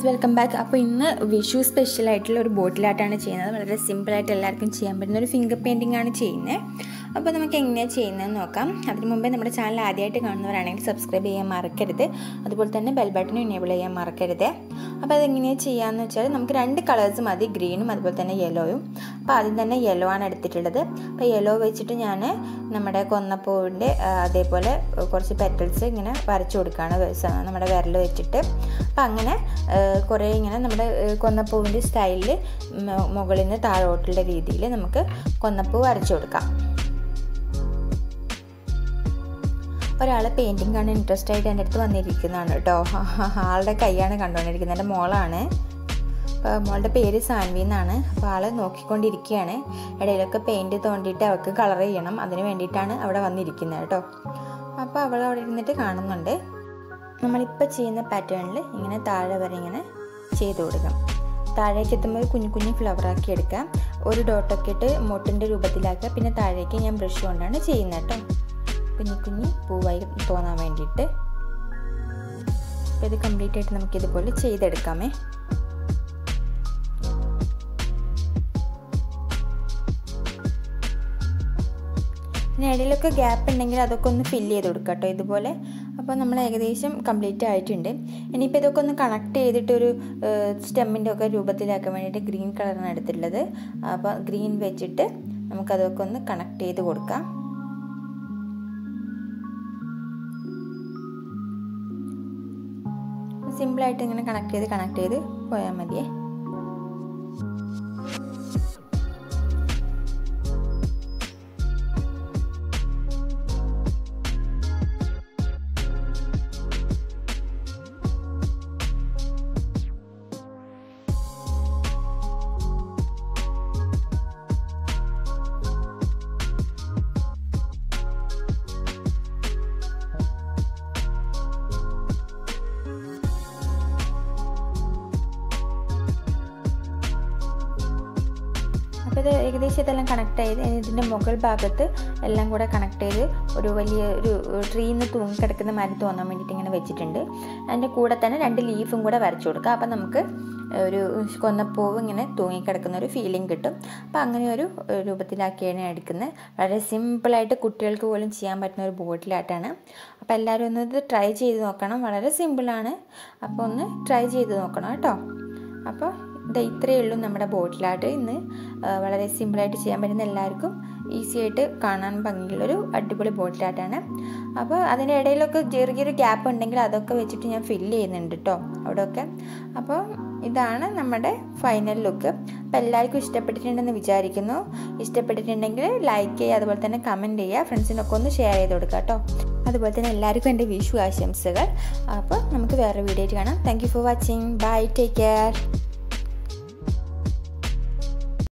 Guys, welcome back. അപ്പോൾ ഇന്ന് Vishu special ആയിട്ടുള്ള ഒരു ബോട്ടിൽ ആർട്ടാണ് ചെയ്യുന്നത്. വളരെ സിമ്പിളായിട്ട് എല്ലാവർക്കും ചെയ്യാൻ പറ്റുന്ന ഒരു ഫിംഗർ പെയിൻറ്റിംഗ് ആണ് ചെയ്യുന്നത്. അപ്പോൾ നമുക്ക് എങ്ങനെയാണ് ചെയ്യുന്നതെന്ന് നോക്കാം. അതിന് മുമ്പേ നമ്മുടെ ചാനൽ ആദ്യമായിട്ട് കാണുന്നവരാണെങ്കിൽ സബ്സ്ക്രൈബ് ചെയ്യാൻ മറക്കരുത്. അതുപോലെ തന്നെ ബെൽ ബട്ടൺ എനേബിൾ ചെയ്യാൻ മറക്കരുത്. അപ്പോൾ അതെങ്ങനെയാണ് ചെയ്യാമെന്ന് വെച്ചാൽ നമുക്ക് രണ്ട് കളേഴ്സ് മതി, ഗ്രീനും അതുപോലെ തന്നെ യെല്ലോയും. അപ്പോൾ ആദ്യം തന്നെ യെല്ലോ ആണ് എടുത്തിട്ടുള്ളത്. അപ്പോൾ യെല്ലോ വെച്ചിട്ട് ഞാൻ നമ്മുടെ കൊന്നപ്പൂവിൻ്റെ അതേപോലെ കുറച്ച് പെറ്റൽസ് ഇങ്ങനെ വരച്ചു കൊടുക്കുകയാണ് നമ്മുടെ വിരൽ വെച്ചിട്ട്. അപ്പോൾ അങ്ങനെ കുറേ ഇങ്ങനെ നമ്മുടെ കൊന്നപ്പൂവിൻ്റെ സ്റ്റൈലിൽ മുകളിൽ നിന്ന് താഴോട്ടുള്ള രീതിയിൽ നമുക്ക് കൊന്നപ്പൂ വരച്ചു കൊടുക്കാം. ഒരാൾ പെയിൻറ്റിങ് കാണാൻ ഇൻട്രസ്റ്റ് ആയിട്ട് എൻ്റെ അടുത്ത് വന്നിരിക്കുന്നതാണ് കേട്ടോ. ആളുടെ കൈയാണ് കണ്ടുകൊണ്ടിരിക്കുന്നത്, എൻ്റെ മോളാണ്. അപ്പോൾ മോളുടെ പേര് സാൻവി എന്നാണ്. അപ്പോൾ ആൾ നോക്കിക്കൊണ്ടിരിക്കുകയാണ്. ഇടയിലൊക്കെ പെയിൻറ്റ് തോണ്ടിയിട്ട് അവൾക്ക് കളർ ചെയ്യണം, അതിന് വേണ്ടിയിട്ടാണ് അവിടെ വന്നിരിക്കുന്നത് കേട്ടോ. അപ്പോൾ അവൾ അവിടെ ഇരുന്നിട്ട് കാണുന്നുണ്ട്. നമ്മളിപ്പോൾ ചെയ്യുന്ന പാറ്റേണിൽ ഇങ്ങനെ താഴെ വരെ ഇങ്ങനെ ചെയ്ത് കൊടുക്കാം. താഴേക്ക് എത്തുമ്പോൾ കുഞ്ഞു കുഞ്ഞു ഫ്ലവറാക്കി എടുക്കാം. ഒരു ഡോട്ടൊക്കെ ഇട്ട് മൊട്ടിൻ്റെ രൂപത്തിലാക്കുക. പിന്നെ താഴേക്ക് ഞാൻ ബ്രഷ് കൊണ്ടാണ് ചെയ്യുന്നത് കേട്ടോ, കുഞ്ഞി കുഞ്ഞി പൂവായി തോന്നാൻ വേണ്ടിയിട്ട്. അപ്പോൾ ഇത് കംപ്ലീറ്റ് ആയിട്ട് നമുക്കിതുപോലെ ചെയ്തെടുക്കാമേ. പിന്നെ ഇടയിലൊക്കെ ഗ്യാപ്പ് ഉണ്ടെങ്കിൽ അതൊക്കെ ഒന്ന് ഫില്ല് ചെയ്ത് കൊടുക്കാം കേട്ടോ ഇതുപോലെ. അപ്പോൾ നമ്മൾ ഏകദേശം കംപ്ലീറ്റ് ആയിട്ടുണ്ട്. ഇനിയിപ്പോൾ ഇതൊക്കെ ഒന്ന് കണക്ട് ചെയ്തിട്ടൊരു സ്റ്റെമ്മിൻ്റെ ഒക്കെ രൂപത്തിലാക്കാൻ വേണ്ടിയിട്ട് ഗ്രീൻ കളറാണ് എടുത്തിട്ടുള്ളത്. അപ്പോൾ ഗ്രീൻ വെച്ചിട്ട് നമുക്കതൊക്കെ ഒന്ന് കണക്ട് ചെയ്ത് കൊടുക്കാം. സിമ്പിളായിട്ട് ഇങ്ങനെ കണക്ട് ചെയ്ത് പോയാൽ മതിയേ. അപ്പോൾ ഇത് ഏകദേശം ഇതെല്ലാം കണക്ട് ചെയ്ത് ഇതിൻ്റെ മുകൾ ഭാഗത്ത് എല്ലാം കൂടെ കണക്ട് ചെയ്ത് ഒരു വലിയ ഒരു ട്രീയിൽ നിന്ന് തൂങ്ങിക്കിടക്കുന്ന മാതിരി തോന്നാൻ വേണ്ടിയിട്ട് ഇങ്ങനെ വെച്ചിട്ടുണ്ട്. അതിൻ്റെ കൂടെ തന്നെ രണ്ട് ലീഫും കൂടെ വരച്ചു കൊടുക്കുക. അപ്പം നമുക്ക് ഒരു കൊന്നപ്പൂവ് ഇങ്ങനെ തൂങ്ങിക്കിടക്കുന്ന ഒരു ഫീലിംഗ് കിട്ടും. അപ്പോൾ അങ്ങനെ ഒരു രൂപത്തിലാക്കിയാണ് എടുക്കുന്നത്. വളരെ സിമ്പിളായിട്ട് കുട്ടികൾക്ക് പോലും ചെയ്യാൻ പറ്റുന്ന ഒരു ബോട്ടിൽ ആർട്ടാണ്. അപ്പോൾ എല്ലാവരും ഒന്ന് ഇത് ട്രൈ ചെയ്ത് നോക്കണം, വളരെ സിമ്പിളാണ്. അപ്പോൾ ഒന്ന് ട്രൈ ചെയ്ത് നോക്കണം കേട്ടോ. അപ്പോൾ ഇത്രയേ ഉള്ളൂ നമ്മുടെ ബോട്ടിൽ ആർട്ട് ഇന്ന്. വളരെ സിമ്പിളായിട്ട് ചെയ്യാൻ പറ്റുന്ന എല്ലാവർക്കും ഈസി ആയിട്ട് കാണാൻ ഭംഗിയുള്ളൊരു അടിപൊളി ബോട്ടിൽ ആർട്ടാണ്. അപ്പോൾ അതിൻ്റെ ഇടയിലൊക്കെ ചെറിയൊരു ഗ്യാപ്പ് ഉണ്ടെങ്കിൽ അതൊക്കെ വെച്ചിട്ട് ഞാൻ ഫില്ല് ചെയ്യുന്നുണ്ട് കേട്ടോ അവിടെയൊക്കെ. അപ്പോൾ ഇതാണ് നമ്മുടെ ഫൈനൽ ലുക്ക്. അപ്പോൾ എല്ലാവർക്കും ഇഷ്ടപ്പെട്ടിട്ടുണ്ടെന്ന് വിചാരിക്കുന്നു. ഇഷ്ടപ്പെട്ടിട്ടുണ്ടെങ്കിൽ ലൈക്ക് ചെയ്യുക, അതുപോലെ തന്നെ കമൻറ്റ് ചെയ്യുക, ഫ്രണ്ട്സിനൊക്കെ ഒന്ന് ഷെയർ ചെയ്ത് കൊടുക്കുക കേട്ടോ. അതുപോലെ തന്നെ എല്ലാവർക്കും എൻ്റെ വിഷു ആശംസകൾ. അപ്പോൾ നമുക്ക് വേറെ വീഡിയോ ആയിട്ട് കാണാം. Thank you for watching. Bye, take care.